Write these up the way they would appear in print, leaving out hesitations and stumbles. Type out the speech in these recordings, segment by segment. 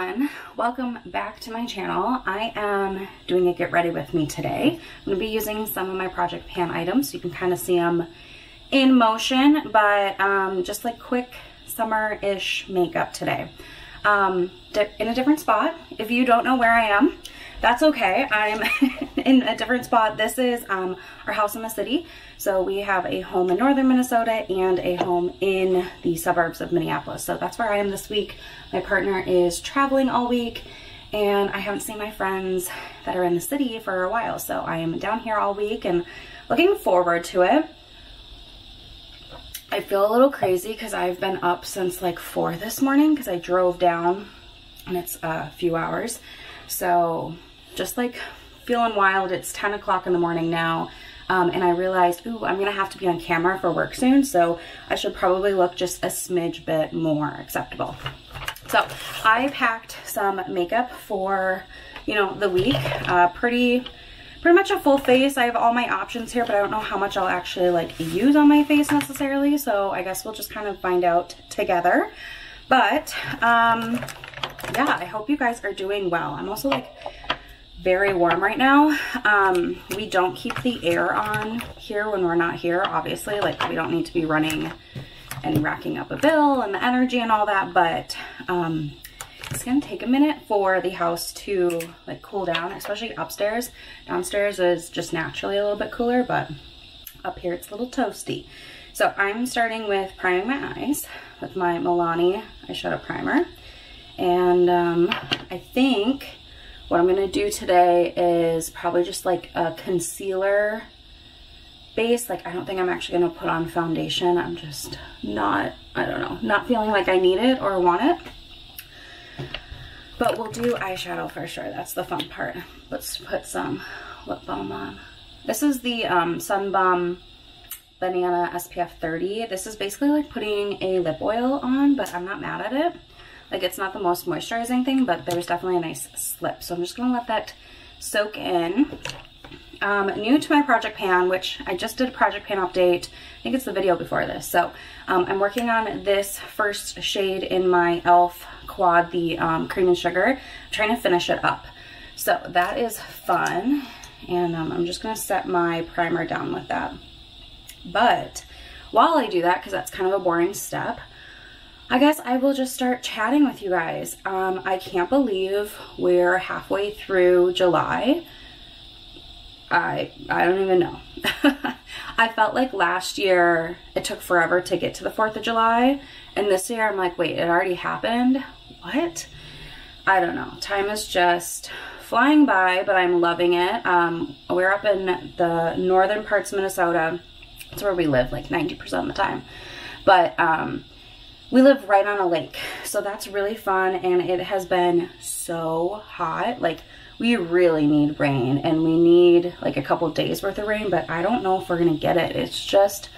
everyone, welcome back to my channel. I am doing a get ready with me today. I'm going to be using some of my project pan items so you can kind of see them in motion, but just like quick summer-ish makeup today. In a different spot. If you don't know where I am, that's okay. I'm in a different spot. This is our house in the city. So we have a home in northern Minnesota and a home in the suburbs of Minneapolis. So that's where I am this week. My partner is traveling all week and I haven't seen my friends that are in the city for a while. So I am down here all week and looking forward to it. I feel a little crazy because I've been up since like 4 this morning because I drove down and it's a few hours. So just like feeling wild. It's 10 o'clock in the morning now. And I realized, ooh, I'm gonna have to be on camera for work soon. So I should probably look just a smidge bit more acceptable. So I packed some makeup for, you know, the week. Pretty much a full face. I have all my options here, but I don't know how much I'll actually like use on my face necessarily. So I guess we'll just kind of find out together. But yeah, I hope you guys are doing well. I'm also like very warm right now. We don't keep the air on here when we're not here, obviously. Like we don't need to be running and racking up a bill and the energy and all that, but it's gonna take a minute for the house to like cool down, especially upstairs. Downstairs is just naturally a little bit cooler, but up here it's a little toasty. So I'm starting with priming my eyes with my Milani eyeshadow primer. And I think what I'm gonna do today is probably just like a concealer base. Like I don't think I'm actually gonna put on foundation. I'm just not, I don't know, not feeling like I need it or want it. But we'll do eyeshadow for sure. That's the fun part. Let's put some lip balm on. This is the Sun Bum Banana SPF 30. This is basically like putting a lip oil on, but I'm not mad at it. Like it's not the most moisturizing thing, but there's definitely a nice slip. So I'm just gonna let that soak in. New to my project pan, which I just did a project pan update. I think it's the video before this. So I'm working on this first shade in my e.l.f. quad, the cream and sugar. I'm trying to finish it up. So that is fun. And I'm just gonna set my primer down with that. But while I do that, because that's kind of a boring step, I guess I will just start chatting with you guys. I can't believe we're halfway through July. I don't even know. I felt like last year it took forever to get to the 4th of July. And this year I'm like, wait, it already happened? What? I don't know. Time is just flying by, but I'm loving it. We're up in the northern parts of Minnesota. That's where we live like 90% of the time. But we live right on a lake. So that's really fun. And it has been so hot. Like, we really need rain and we need like a couple days worth of rain, but I don't know if we're gonna get it. It's just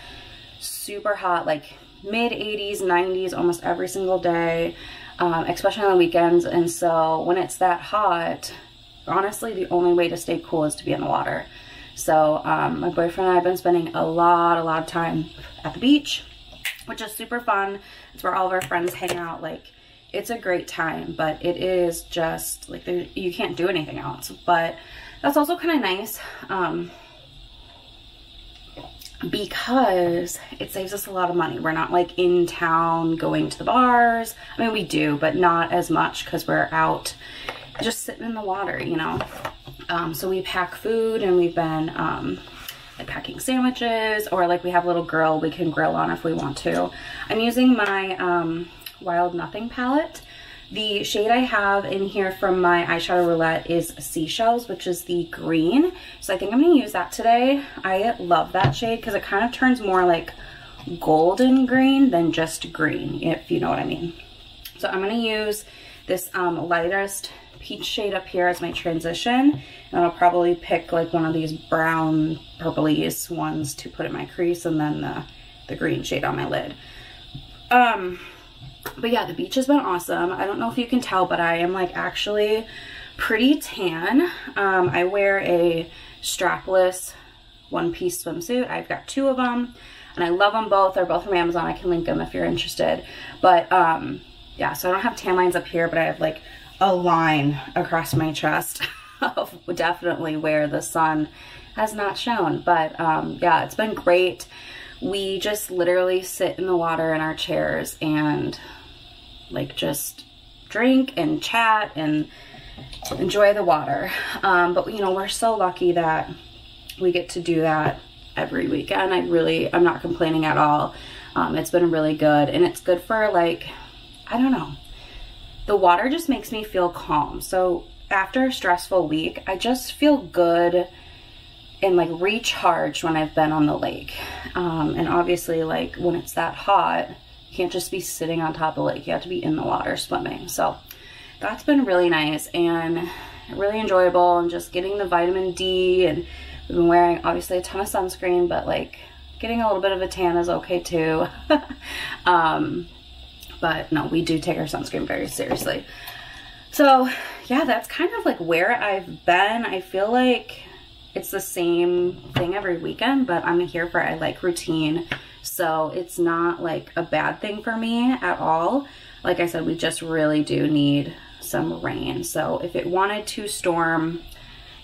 super hot, like mid 80s, 90s, almost every single day, especially on the weekends. And so when it's that hot, honestly, the only way to stay cool is to be in the water. So my boyfriend and I have been spending a lot of time at the beach, which is super fun. It's where all of our friends hang out. Like, it's a great time, but it is just like you can't do anything else, but that's also kind of nice because it saves us a lot of money. We're not like in town going to the bars. I mean, we do, but not as much because we're out just sitting in the water, you know? So we pack food and we've been like packing sandwiches, or like we have a little grill we can grill on if we want to. I'm using my Wild Nothing palette. The shade I have in here from my eyeshadow roulette is Seashells, which is the green. So I think I'm gonna use that today. I love that shade because it kind of turns more like golden green than just green, if you know what I mean. So I'm gonna use this lightest peach shade up here as my transition, and I'll probably pick like one of these brown purplies ones to put in my crease, and then the green shade on my lid. But yeah, the beach has been awesome. I don't know if you can tell, but I am like actually pretty tan. I wear a strapless one-piece swimsuit. I've got 2 of them and I love them both. They're both from Amazon. I can link them if you're interested. But yeah, so I don't have tan lines up here, but I have like a line across my chest of definitely where the sun has not shone. But yeah, it's been great. We just literally sit in the water in our chairs and like just drink and chat and enjoy the water. But you know, we're so lucky that we get to do that every weekend. I'm not complaining at all. It's been really good, and it's good for, like, I don't know, the water just makes me feel calm. So after a stressful week, I just feel good and like recharged when I've been on the lake. And obviously, like, when it's that hot, you can't just be sitting on top of the lake, you have to be in the water swimming. So that's been really nice and really enjoyable, and just getting the vitamin D, and we've been wearing obviously a ton of sunscreen, but like getting a little bit of a tan is okay too. But no, we do take our sunscreen very seriously. So yeah, that's kind of like where I've been. I feel like it's the same thing every weekend, but I'm here for, I like routine. So it's not like a bad thing for me at all. Like I said, we just really do need some rain. So if it wanted to storm,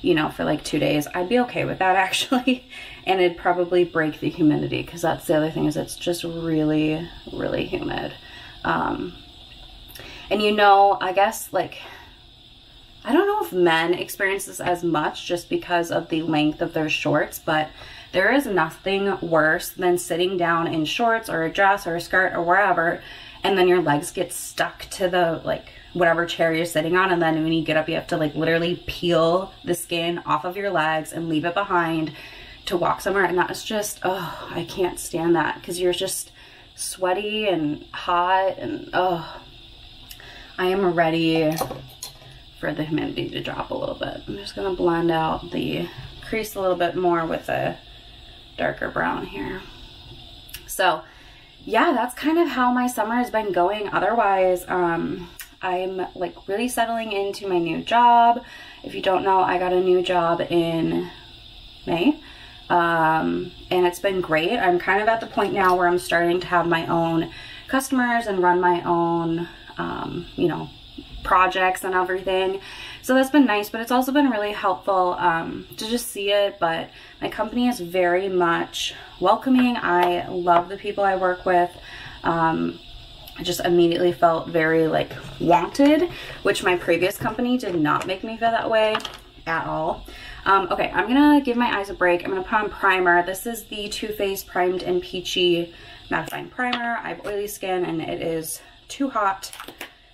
you know, for like 2 days, I'd be okay with that actually. And it'd probably break the humidity, because that's the other thing, is it's just really, really humid. And you know, I guess, like, I don't know if men experience this as much just because of the length of their shorts, but there is nothing worse than sitting down in shorts or a dress or a skirt or wherever, and then your legs get stuck to the, like, whatever chair you're sitting on, and then when you get up, you have to, like, literally peel the skin off of your legs and leave it behind to walk somewhere. And that's just, oh, I can't stand that, because you're just sweaty and hot, and oh, I am ready for the humidity to drop a little bit. I'm just gonna blend out the crease a little bit more with a darker brown here. So yeah, that's kind of how my summer has been going. Otherwise, I'm like really settling into my new job. If you don't know, I got a new job in May, and it's been great. I'm kind of at the point now where I'm starting to have my own customers and run my own, you know, projects and everything. So that's been nice, but it's also been really helpful to just see it. But my company is very much welcoming. I love the people I work with. I just immediately felt very like wanted, which my previous company did not make me feel that way at all. Okay, I'm gonna give my eyes a break. I'm gonna put on primer. This is the Too Faced Primed and Peachy Mattifying Primer. I have oily skin and it is too hot,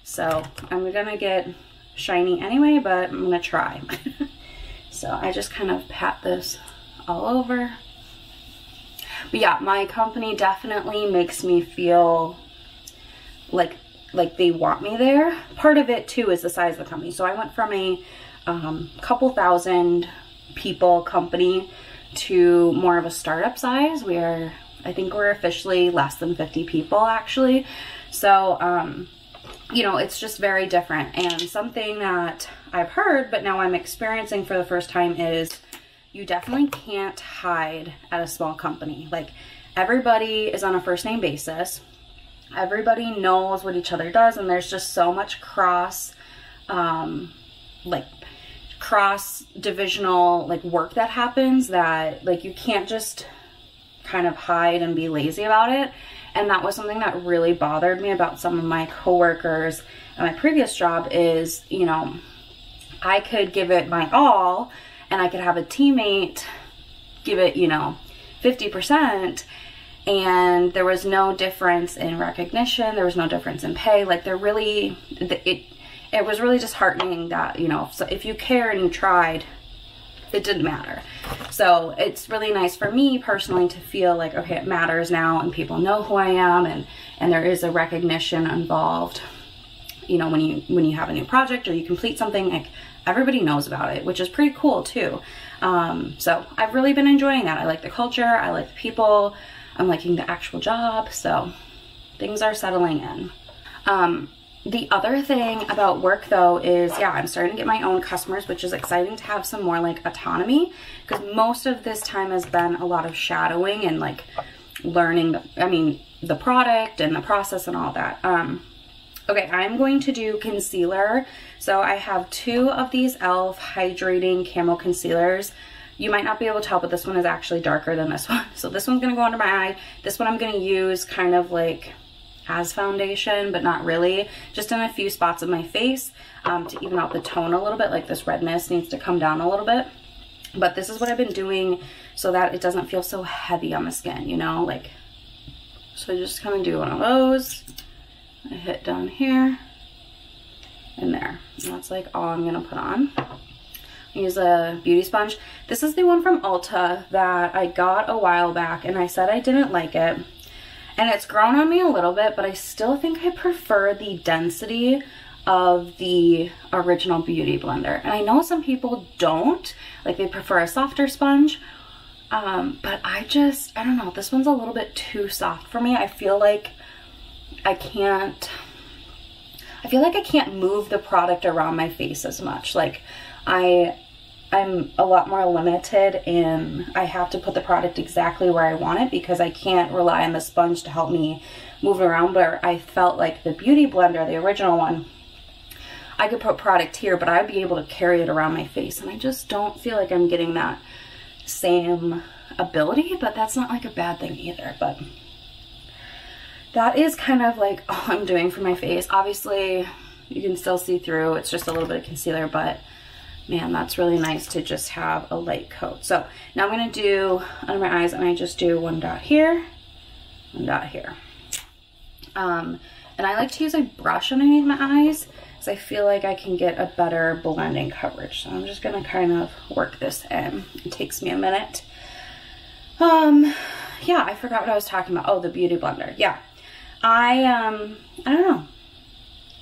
so I'm gonna get shiny anyway, but I'm gonna try. So I just kind of pat this all over. But yeah, my company definitely makes me feel like they want me there. Part of it too is the size of the company. So I went from a couple thousand people company to more of a startup size, where I think we're officially less than 50 people actually. So you know, it's just very different. And something that I've heard, but now I'm experiencing for the first time, is you definitely can't hide at a small company. Like, everybody is on a first name basis. Everybody knows what each other does, and there's just so much cross, like cross divisional like work that happens, that like you can't just kind of hide and be lazy about it. And that was something that really bothered me about some of my coworkers at my previous job, is, you know, I could give it my all and I could have a teammate give it, you know, 50%, and there was no difference in recognition, there was no difference in pay. Like, they're really, it was really disheartening that, you know, so if you cared and you tried, it didn't matter. So it's really nice for me personally to feel like, okay, it matters now, and people know who I am, and there is a recognition involved. You know, when you have a new project or you complete something, like, everybody knows about it, which is pretty cool too. So I've really been enjoying that. I like the culture, I like the people, I'm liking the actual job, so things are settling in. The other thing about work though is, yeah, I'm starting to get my own customers, which is exciting to have some more like autonomy, because most of this time has been a lot of shadowing and like learning the product and the process and all that. Okay, I'm going to do concealer. So I have two of these e.l.f. hydrating camel concealers. You might not be able to tell, but this one is actually darker than this one. So this one's going to go under my eye. This one I'm going to use kind of like as foundation, but not really. Just in a few spots of my face to even out the tone a little bit. Like this redness needs to come down a little bit. But this is what I've been doing so that it doesn't feel so heavy on the skin, you know? Like, so I just kind of do one of those. I hit down here and there. And that's like all I'm going to put on. I use a beauty sponge. This is the one from Ulta that I got a while back, and I said I didn't like it. And it's grown on me a little bit, but I still think I prefer the density of the original Beauty Blender. And I know some people don't, like they prefer a softer sponge, but I just, I don't know, this one's a little bit too soft for me. I feel like I can't move the product around my face as much. Like I'm a lot more limited in, I have to put the product exactly where I want it because I can't rely on the sponge to help me move it around. But I felt like the Beauty Blender, the original one, I could put product here, but I'd be able to carry it around my face. And I just don't feel like I'm getting that same ability, but that's not like a bad thing either. But that is kind of like all I'm doing for my face. Obviously, you can still see through. It's just a little bit of concealer, but man, that's really nice to just have a light coat. So now I'm going to do under my eyes, and I just do one dot here, one dot here. And I like to use a brush underneath my eyes because I feel like I can get a better blending coverage. So I'm just going to kind of work this in. It takes me a minute. Yeah, I forgot what I was talking about. Oh, the Beauty Blender. Yeah. I don't know.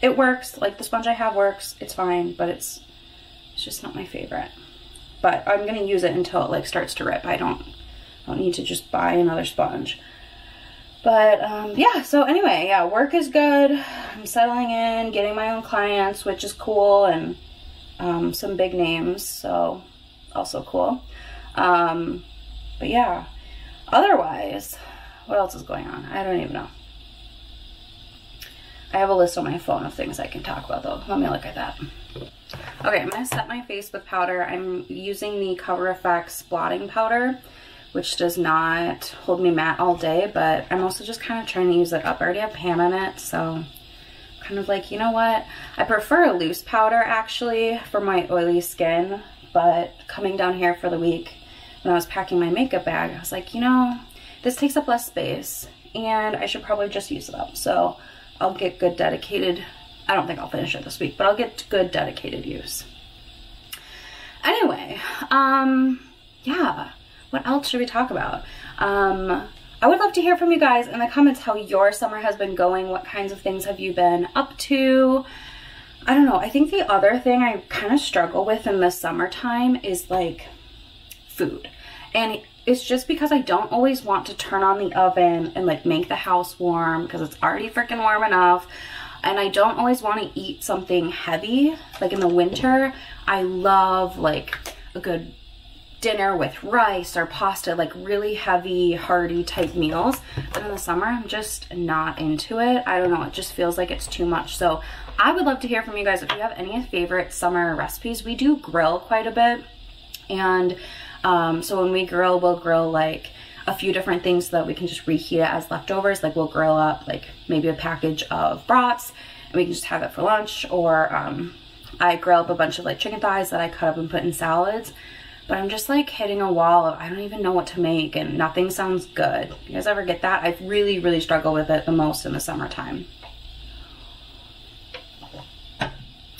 It works. Like the sponge I have works. It's fine, but it's just not my favorite. But I'm gonna use it until it like starts to rip. I don't need to just buy another sponge. But yeah. So anyway, yeah, work is good. I'm settling in, getting my own clients, which is cool, and some big names, so also cool. But yeah. Otherwise, what else is going on? I don't even know. I have a list on my phone of things I can talk about though. Let me look at that. Okay, I'm going to set my face with powder. I'm using the Cover FX blotting powder, which does not hold me matte all day, but I'm also just kind of trying to use it up. I already have pan on it, so kind of like, you know what? I prefer a loose powder actually for my oily skin, but coming down here for the week when I was packing my makeup bag, I was like, you know, this takes up less space and I should probably just use it up. So I'll get good dedicated, I don't think I'll finish it this week, but I'll get good dedicated use. Anyway, yeah, what else should we talk about? I would love to hear from you guys in the comments how your summer has been going. What kinds of things have you been up to? I don't know. I think the other thing I kind of struggle with in the summertime is like food. And it's just because I don't always want to turn on the oven and like make the house warm because it's already freaking warm enough. And I don't always want to eat something heavy. Like in the winter, I love like a good dinner with rice or pasta, like really heavy, hearty type meals. But in the summer, I'm just not into it. I don't know. It just feels like it's too much. So I would love to hear from you guys if you have any favorite summer recipes. We do grill quite a bit. And so when we grill, we'll grill like a few different things so that we can just reheat it as leftovers. Like we'll grill up like maybe a package of brats and we can just have it for lunch, or I grill up a bunch of like chicken thighs that I cut up and put in salads. But I'm just like hitting a wall of I don't even know what to make and nothing sounds good. You guys ever get that? I really, really struggle with it the most in the summertime.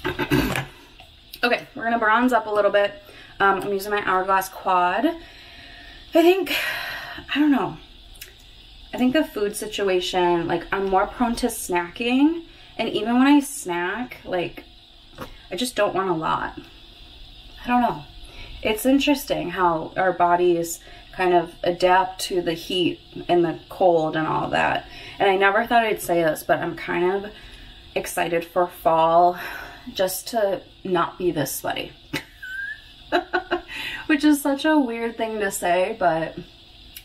Okay, we're gonna bronze up a little bit. I'm using my Hourglass Quad. I think the food situation, like I'm more prone to snacking, and even when I snack, like I just don't want a lot. I don't know. It's interesting how our bodies kind of adapt to the heat and the cold and all that. And I never thought I'd say this, but I'm kind of excited for fall just to not be this sweaty. Which is such a weird thing to say, but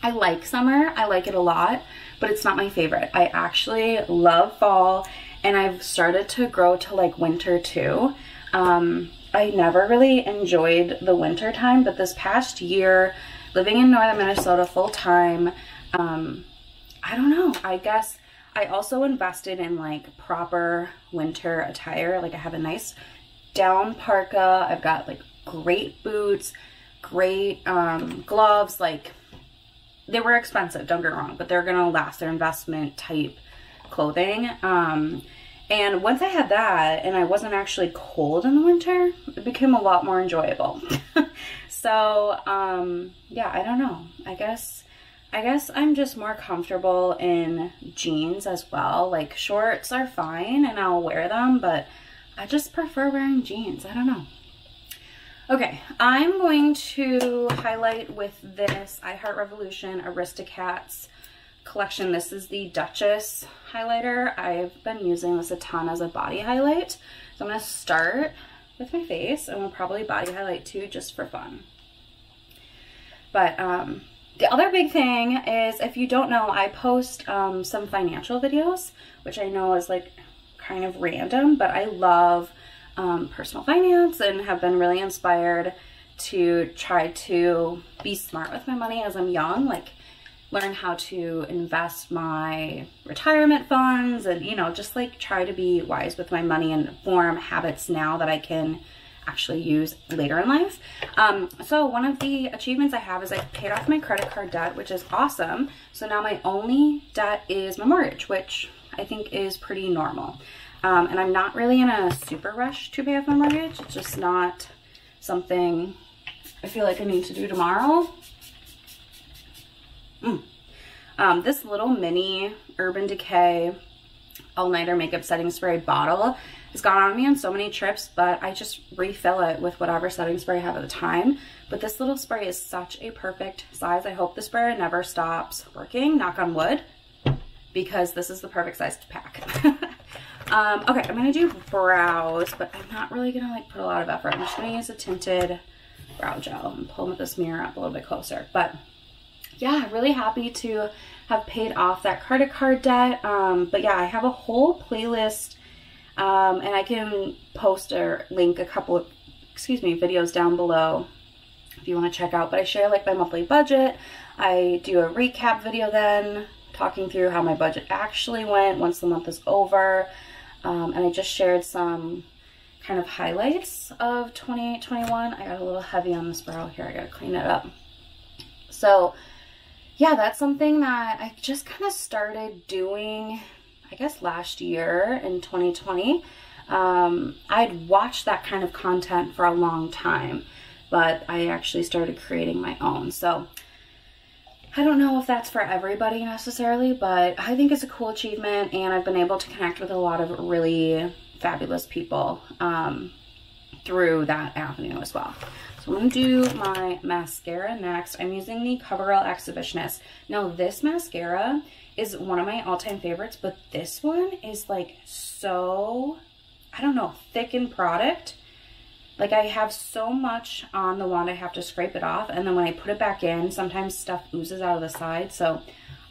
I like summer. I like it a lot, but it's not my favorite. I actually love fall, and I've started to grow to like winter too. I never really enjoyed the winter time, but this past year living in northern Minnesota full time, I don't know, I guess I also invested in like proper winter attire. Like I have a nice down parka, I've got like great boots, great gloves. Like they were expensive, don't get me wrong, but they're gonna last, their investment type clothing. And once I had that and I wasn't actually cold in the winter, it became a lot more enjoyable. So yeah, I don't know, I guess I'm just more comfortable in jeans as well. Like shorts are fine and I'll wear them, but I just prefer wearing jeans, I don't know. Okay, I'm going to highlight with this I Heart Revolution Aristocats collection. This is the Duchess highlighter. I've been using this a ton as a body highlight. So I'm going to start with my face, and we'll probably body highlight too just for fun. But the other big thing is, if you don't know, I post some financial videos, which I know is like kind of random, but I love personal finance and have been really inspired to try to be smart with my money as I'm young, like learn how to invest my retirement funds and, you know, just like try to be wise with my money and form habits now that I can actually use later in life. So one of the achievements I have is I paid off my credit card debt, which is awesome. So now my only debt is my mortgage, which I think is pretty normal. And I'm not really in a super rush to pay off my mortgage. It's just not something I feel like I need to do tomorrow. This little mini Urban Decay all-nighter makeup setting spray bottle has gone on me on so many trips, but I just refill it with whatever setting spray I have at the time. But this little spray is such a perfect size. I hope the sprayer never stops working, knock on wood, because this is the perfect size to pack. Okay, I'm going to do brows, but I'm not really going to like put a lot of effort. I'm just going to use a tinted brow gel and pull this mirror up a little bit closer. But yeah, really happy to have paid off that credit card debt. But yeah, I have a whole playlist, and I can post or link a couple of, videos down below if you want to check out. But I share like my monthly budget. I do a recap video then talking through how my budget actually went once the month is over. And I just shared some kind of highlights of 2021. I got a little heavy on this brow here. I gotta clean it up. So yeah, that's something that I just kind of started doing, I guess, last year in 2020. I'd watched that kind of content for a long time, but I actually started creating my own. So I don't know if that's for everybody necessarily, but I think it's a cool achievement, and I've been able to connect with a lot of really fabulous people through that avenue as well. So I'm going to do my mascara next. I'm using the CoverGirl Exhibitionist. Now this mascara is one of my all-time favorites, but this one is like so, I don't know, thick in product. Like I have so much on the wand, I have to scrape it off. And then when I put it back in, sometimes stuff oozes out of the side. So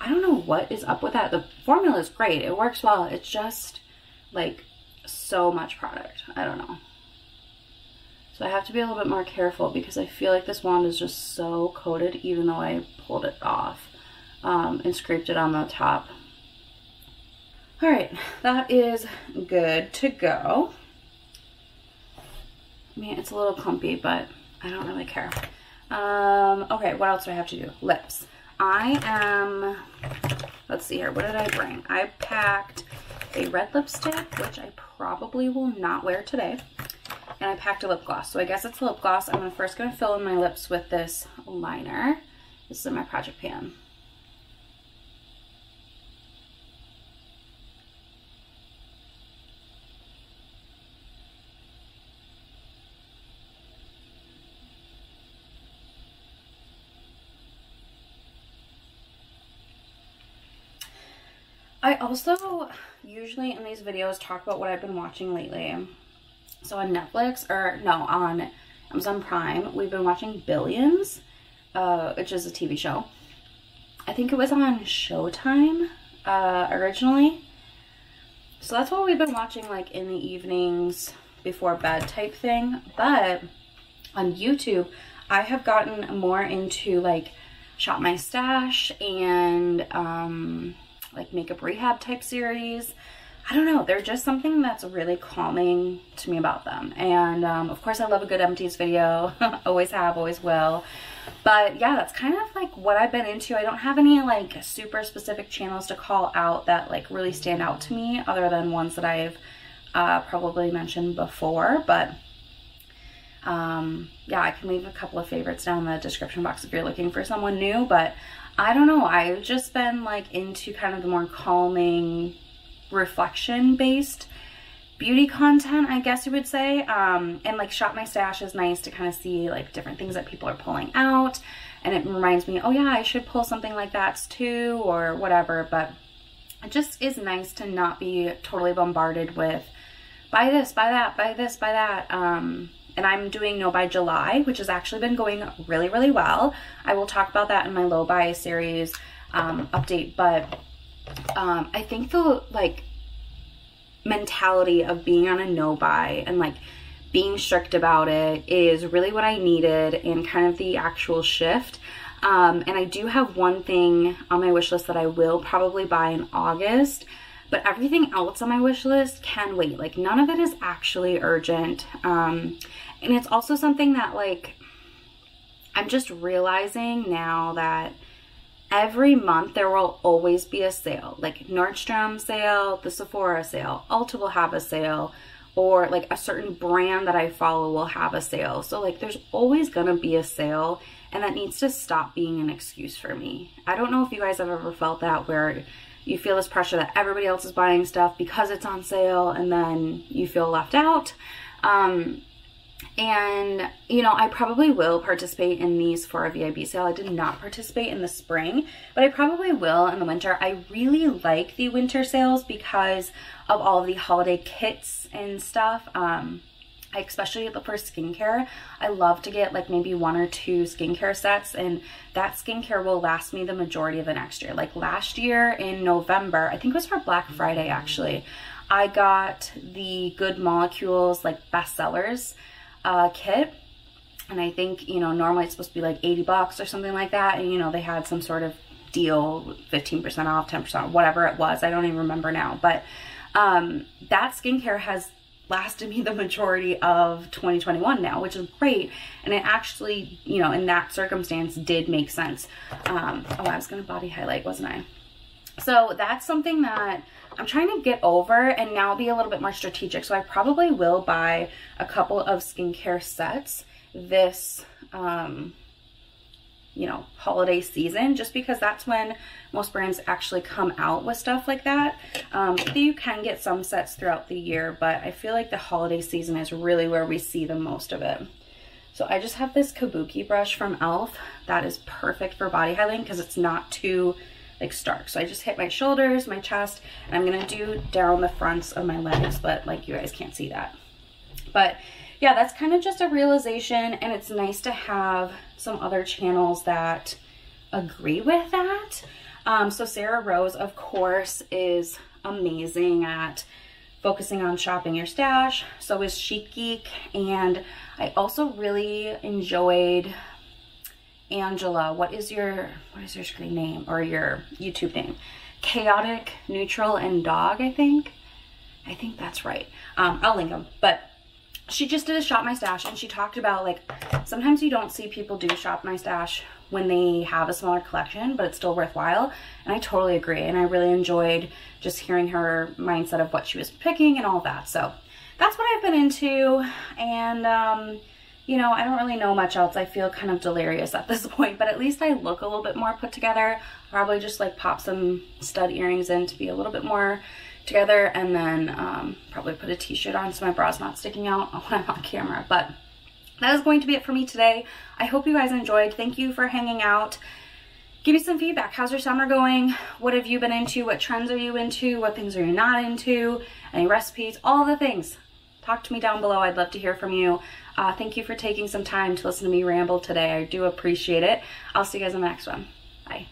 I don't know what is up with that. The formula is great. It works well. It's just like so much product. I don't know. So I have to be a little bit more careful because I feel like this wand is just so coated, even though I pulled it off and scraped it on the top. All right, that is good to go. I mean, it's a little clumpy, but I don't really care. Okay, what else do I have to do? Lips. I am, let's see here, what did I bring? I packed a red lipstick, which I probably will not wear today. And I packed a lip gloss. So I guess it's a lip gloss. I'm first going to fill in my lips with this liner. This is in my project pan. I also usually in these videos talk about what I've been watching lately. So on Netflix, or no, on Amazon Prime, we've been watching Billions, which is a TV show. I think it was on Showtime originally. So that's what we've been watching like in the evenings before bed type thing. But on YouTube, I have gotten more into like Shop My Stash and like makeup rehab type series. I don't know, they're just something that's really calming to me about them. And of course I love a good empties video, always have, always will. But yeah, that's kind of like what I've been into. I don't have any like super specific channels to call out that like really stand out to me other than ones that I've probably mentioned before. But yeah, I can leave a couple of favorites down in the description box if you're looking for someone new. But I don't know, I've just been like into kind of the more calming, reflection based beauty content, I guess you would say. And like Shop My Stash is nice to kind of see like different things that people are pulling out, and it reminds me, oh yeah, I should pull something like that too, or whatever. But it just is nice to not be totally bombarded with buy this, buy that, buy this, buy that. And I'm doing No Buy July, which has actually been going really, really well. I will talk about that in my low buy series update. But I think the like mentality of being on a no buy and like being strict about it is really what I needed, and kind of the actual shift. And I do have one thing on my wish list that I will probably buy in August, but everything else on my wish list can wait. Like none of it is actually urgent. And it's also something that like I'm just realizing now that every month there will always be a sale, like Nordstrom sale, the Sephora sale, Ulta will have a sale, or like a certain brand that I follow will have a sale. So like there's always gonna be a sale, and that needs to stop being an excuse for me. I don't know if you guys have ever felt that, where you feel this pressure that everybody else is buying stuff because it's on sale, and then you feel left out. And you know, I probably will participate in these for a VIB sale. I did not participate in the spring, but I probably will in the winter. I really like the winter sales because of all of the holiday kits and stuff. I especially for skincare, I love to get like maybe one or two skincare sets, and that skincare will last me the majority of the next year. Like last year in November, I think it was for Black Friday actually, I got the Good Molecules like bestsellers kit, and I think, you know, normally it's supposed to be like $80 or something like that, and you know, they had some sort of deal, 15% off, 10%, whatever it was, I don't even remember now. But that skincare has lasted me the majority of 2021 now, which is great. And it actually, you know, in that circumstance did make sense. Oh, I was gonna body highlight, wasn't I? So that's something that I'm trying to get over and now be a little bit more strategic. So I probably will buy a couple of skincare sets this, you know, holiday season, just because that's when most brands actually come out with stuff like that. You can get some sets throughout the year, but I feel like the holiday season is really where we see the most of it. So I just have this Kabuki brush from e.l.f. that is perfect for body highlighting because it's not too like stark. So I just hit my shoulders, my chest, and I'm gonna do down the fronts of my legs, but like you guys can't see that. But yeah, that's kind of just a realization, and it's nice to have some other channels that agree with that. So Sarah Rose, of course, is amazing at focusing on shopping your stash. So is Chic Geek, and I also really enjoyed Angela, what is your screen name or your YouTube name? Chaotic Neutral and Dog, I think that's right. I'll link them. But she just did a Shop My Stash, and she talked about like sometimes you don't see people do Shop My Stash when they have a smaller collection, but it's still worthwhile. And I totally agree, and I really enjoyed just hearing her mindset of what she was picking and all that. So that's what I've been into. And you know, I don't really know much else. I feel kind of delirious at this point, but at least I look a little bit more put together. Probably just like pop some stud earrings in to be a little bit more together, and then probably put a t-shirt on so my bra's not sticking out when I'm on camera. But that is going to be it for me today. I hope you guys enjoyed. Thank you for hanging out. Give me some feedback. How's your summer going? What have you been into? What trends are you into? What things are you not into? Any recipes? All the things. Talk to me down below. I'd love to hear from you. Thank you for taking some time to listen to me ramble today. I do appreciate it. I'll see you guys in the next one. Bye.